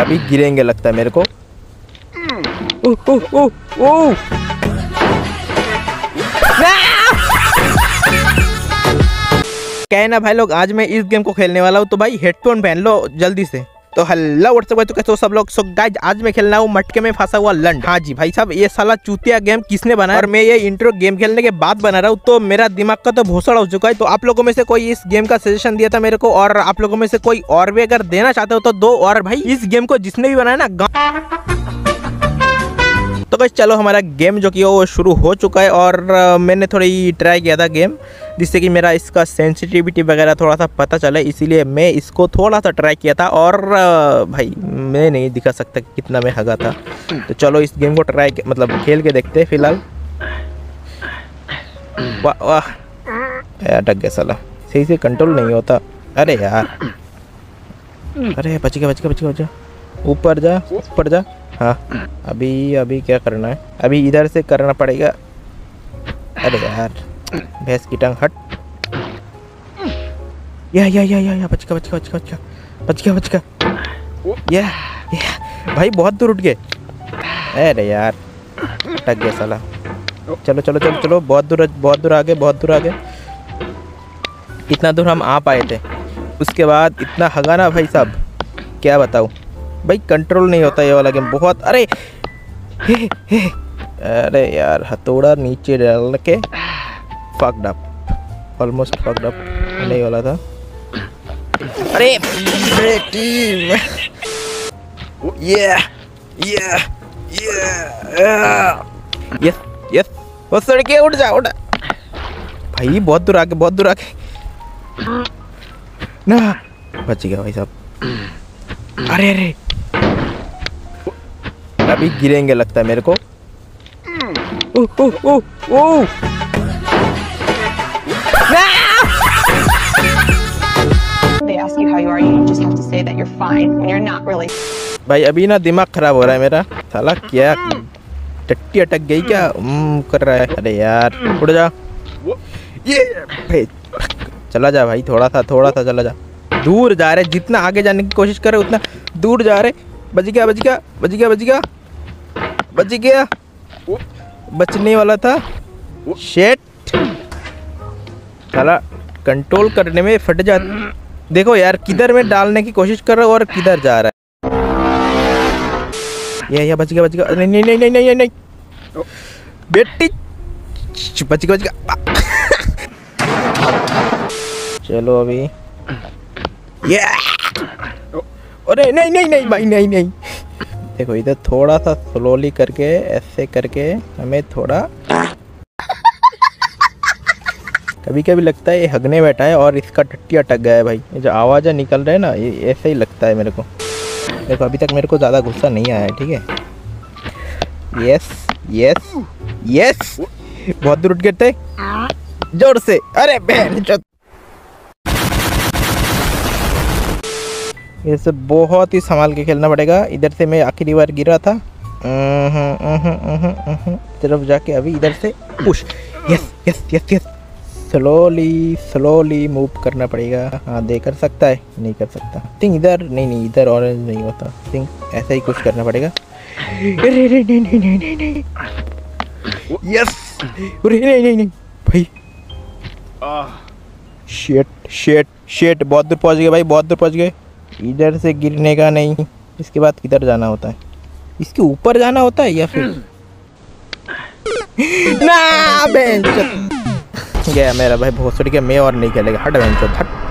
अभी गिरेंगे लगता है मेरे को। ओह ओह ओह ओह, कहना भाई लोग आज मैं इस गेम को खेलने वाला हूँ, तो भाई हेडफोन पहन लो जल्दी से। तो हेलो व्हाट्सएप भाई, तो कैसे हो सब लोग। सो गाइस आज मैं खेलना हूँ मटके में फंसा हुआ लंड। हाँ जी भाई साहब, ये साला चूतिया गेम किसने बनाया, और मैं ये इंट्रो गेम खेलने के बाद बना रहा हूँ, तो मेरा दिमाग का तो भोसड़ा हो चुका है। तो आप लोगों में से कोई इस गेम का सजेशन दिया था मेरे को, और आप लोगों में से कोई और भी अगर देना चाहते हो तो दो। और भाई इस गेम को जिसने भी बनाया ना, तो गाइस चलो हमारा गेम जो कि वो शुरू हो चुका है। और मैंने थोड़ी ट्राई किया था गेम, जिससे कि मेरा इसका सेंसिटिविटी वगैरह थोड़ा सा पता चला, इसीलिए मैं इसको थोड़ा सा ट्राई किया था। और भाई मैं नहीं दिखा सकता कितना मैं हगा था, तो चलो इस गेम को ट्राई मतलब खेल के देखते हैं फिलहाल। वाह वाह, अटक गया साला, सही से कंट्रोल नहीं होता। अरे यार, अरे बच गया बच गया बच गया बच गया, ऊपर जा ऊपर जा। हाँ अभी अभी क्या करना है, अभी इधर से करना पड़ेगा। अरे यार भैंस की टांग, हट। या बचका बचका बचका बचका बचका बचका, या भाई बहुत दूर उठ गए। अरे यार अटक गया साला। चलो चलो चलो चलो, बहुत दूर आ गए, बहुत दूर आ गए। इतना दूर हम आ पाए थे, उसके बाद इतना हगाना भाई साहब क्या बताऊँ भाई, कंट्रोल नहीं होता ये वाला गेम बहुत। अरे हे, हे। अरे यार हथौड़ा नीचे डाल के fucked up, almost fucked up नहीं वाला था। अरे टीम यस यस, वो सड़के उठ जा उठ भाई, बहुत दूर आके बहुत दूर आके ना, बच गया भाई साहब। अरे अरे अभी गिरेंगे लगता है मेरे को। ओह ओह ओह ओह, भाई अभी ना दिमाग खराब हो रहा है मेरा, साला क्या टट्टी अटक गई क्या कर रहा है। अरे यार उड़ जा, ये चला जा भाई, थोड़ा सा चला जा, दूर जा रहे, जितना आगे जाने की कोशिश कर रहे उतना दूर जा रहे। बच गया बच गया बच गया बच गया बच गया, बचने वाला था। शेट साला कंट्रोल करने में फट जा। देखो यार किधर में डालने की कोशिश कर रहा हूँ और किधर जा रहा है। ये बच गया बच गया, नहीं नहीं नहीं नहीं नहीं बेटी, बच गया बच गया। चलो अभी ये, अरे नहीं नहीं नहीं भाई नहीं नहीं। देखो इधर थोड़ा सा स्लोली करके, ऐसे करके हमें थोड़ा कभी कभी लगता है ये हगने बैठा है और इसका टट्टी अटक गया है भाई। ये जो आवाज़ निकल रहा है ना, ये ऐसे ही लगता है मेरे को। देखो अभी तक मेरे को ज़्यादा गुस्सा नहीं आया है, ठीक है। यस यस यस, बहुत दूर उठ गए थे, जोर से। अरे बहन, ये सब बहुत ही संभाल के खेलना पड़ेगा। इधर से मैं आखिरी बार गिरा था, तरफ जाके अभी इधर से push. Yes yes yes yes, slowly slowly move करना पड़ेगा। हाँ दे कर सकता है, नहीं कर सकता। थिंक इधर नहीं, नहीं इधर ऑरेंज नहीं होता, थिंक ऐसा ही कुछ करना पड़ेगा। अरे नहीं नहीं नहीं नहीं, यस अरे नहीं नहीं नहीं भाई, शेट शेट शेट, बहुत दूर पहुँच गए भाई, बहुत दूर पहुँच गए। इधर से गिरने का नहीं, इसके बाद किधर जाना होता है, इसके ऊपर जाना होता है या फिर ना। गया मेरा भाई भोसड़ी के, मैं और नहीं खेलेगा। हट बहन चोद हट।